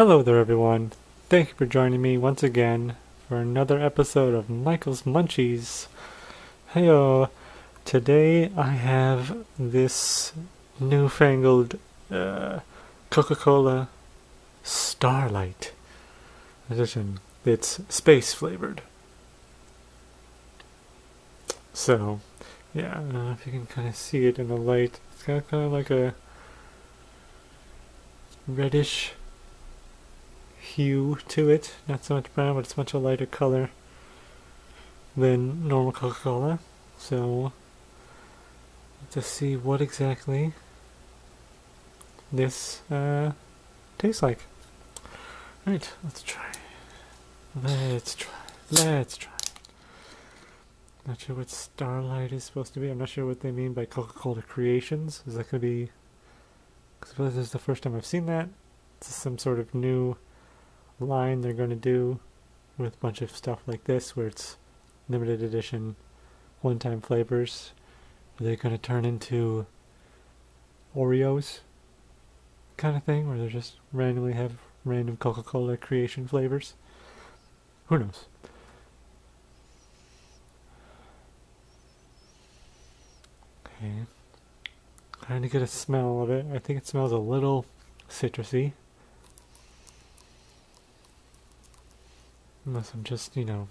Hello there everyone, thank you for joining me once again for another episode of Michael's Munchies. Heyo, today I have this newfangled Coca-Cola Starlight edition. It's space flavored. So, yeah, I don't know if you can kind of see it in the light. It's got kind of like a reddish hue to it, not so much brown, but it's much a lighter color than normal Coca-Cola. So let's see what exactly this tastes like. Alright, let's try. Not sure what Starlight is supposed to be. I'm not sure what they mean by Coca-Cola Creations. Is that going to be, because I believe this is the first time I've seen that. It's some sort of new line they're going to do with a bunch of stuff like this, where it's limited edition one-time flavors. Are they going to turn into Oreos kind of thing, where they just randomly have random Coca-Cola creation flavors? Who knows? Okay, trying to get a smell of it. I think it smells a little citrusy. Unless I'm just, you know,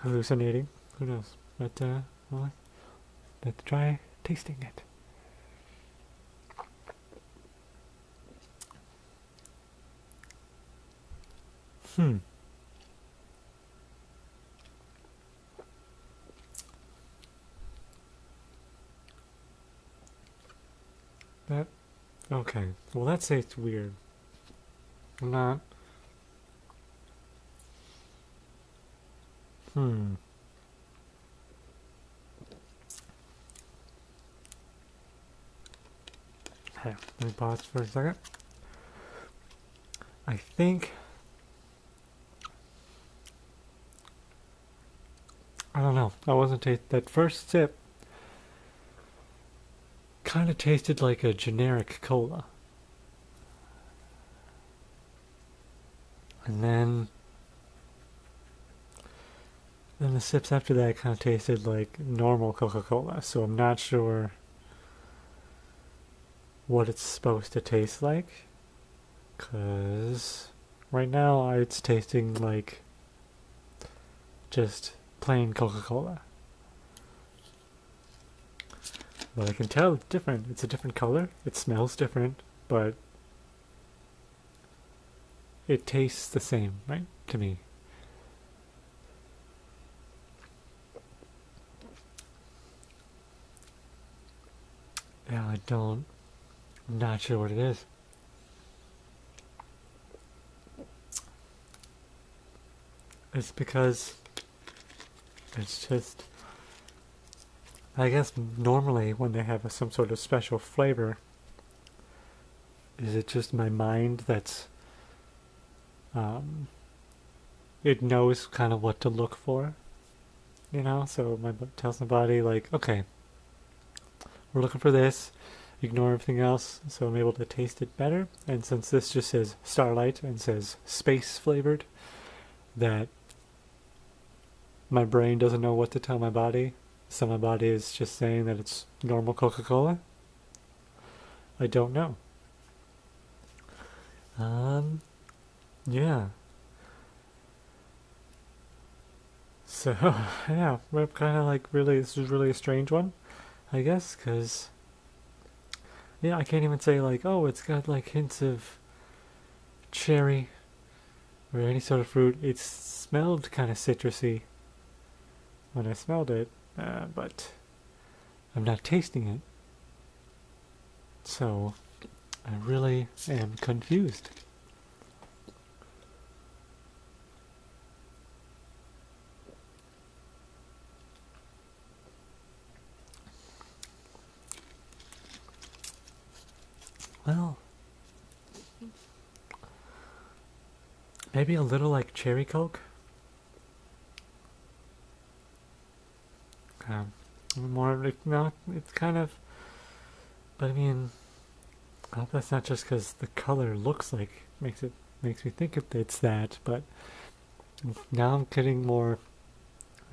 hallucinating. Who knows? But, well, let's try tasting it. That, okay. Well, that tastes weird. I'm not. Okay, let me pause for a second. I think, I don't know, I wasn't tasting that first sip. Kind of tasted like a generic cola, and then the sips after that kind of tasted like normal Coca-Cola, so I'm not sure what it's supposed to taste like, because right now it's tasting like just plain Coca-Cola. But I can tell it's different. It's a different color, it smells different, but it tastes the same, right, to me. Yeah, I'm not sure what it is. It's because it's just, I guess normally when they have some sort of special flavor, is it just my mind that's, it knows kind of what to look for, you know? So my tells my body like, okay, we're looking for this, ignore everything else, so I'm able to taste it better. And since this just says Starlight and says space flavored, that my brain doesn't know what to tell my body, so my body is just saying that it's normal Coca-Cola. I don't know. Yeah. So, yeah, we're kind of like, really, this is really a strange one, I guess, because, yeah, I can't even say like, oh, it's got like hints of cherry or any sort of fruit. It smelled kind of citrusy when I smelled it, but I'm not tasting it, so I really am confused. Well, maybe a little like cherry Coke. More like, no, it's kind of, but I mean, I hope that's not just because the color looks like, makes me think it's that, but now I'm getting more,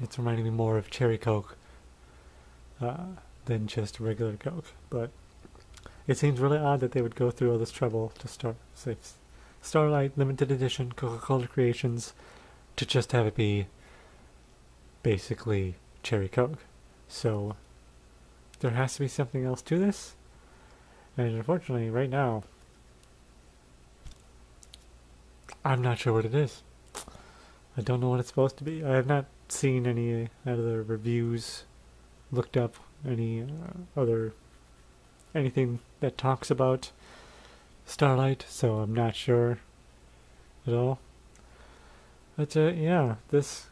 it's reminding me more of Cherry Coke than just regular Coke, but it seems really odd that they would go through all this trouble to start, say, Starlight, limited edition, Coca-Cola Creations, to just have it be basically Cherry Coke. So there has to be something else to this, and unfortunately right now I'm not sure what it is. I don't know what it's supposed to be. I have not seen any other reviews, looked up any anything that talks about Starlight, so I'm not sure at all. But yeah, this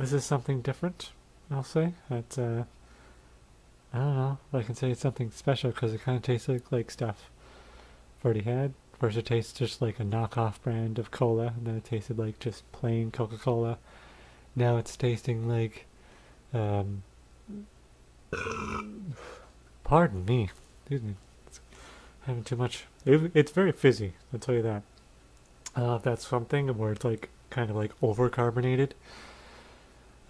is something different, I'll say. That, I don't know if I can say it's something special, because it kind of tastes like stuff I've already had. First it tastes just like a knockoff brand of cola, and then it tasted like just plain Coca-Cola. Now it's tasting like, pardon me, excuse me, it's having too much, it's very fizzy, I'll tell you that. That's something where it's like, kind of like over-carbonated.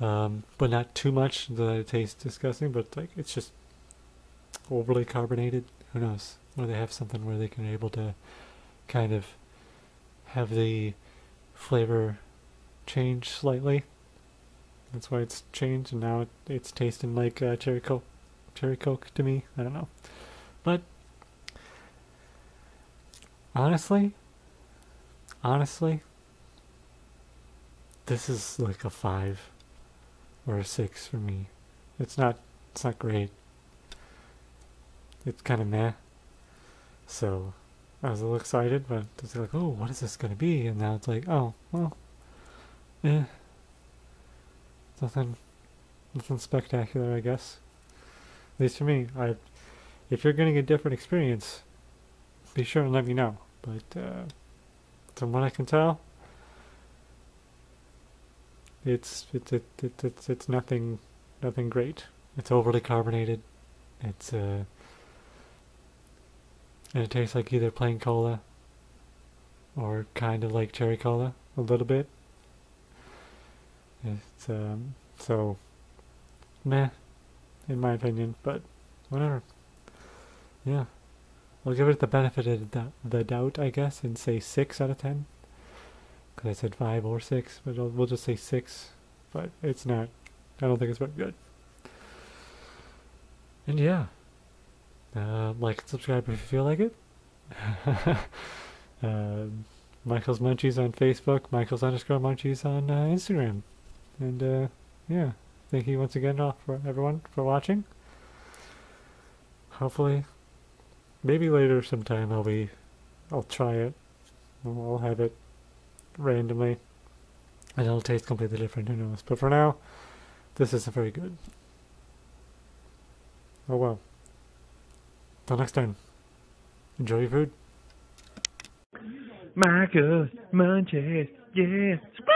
But not too much that it tastes disgusting, but like it's just overly carbonated. Who knows? Or they have something where they can be able to kind of have the flavor change slightly. That's why it's changed, and now it's tasting like Cherry Coke to me. I don't know, but honestly, this is like a 5. Or a 6 for me. It's not great. It's kind of meh. So I was a little excited, but it's like, oh, what is this gonna be? And now it's like, oh, well, eh, nothing spectacular, I guess. At least for me. If you're getting a different experience, be sure and let me know. But from what I can tell, it's nothing great. It's overly carbonated. It's and it tastes like either plain cola or kind of like Cherry Cola a little bit. It's so meh in my opinion, but whatever. Yeah, I'll give it the benefit of the doubt, I guess, and say 6 out of 10. Because I said 5 or 6, but we'll just say 6. But it's not, I don't think it's very good. And yeah, like and subscribe if you feel like it. Michael's Munchies on Facebook, Michael's_Munchies on Instagram. And yeah, thank you once again for everyone for watching. Hopefully, maybe later sometime I'll try it, I'll have it randomly, and it'll taste completely different, who knows, but for now this isn't very good. Oh well, till next time, enjoy your food. Michael's Munchies, yeah.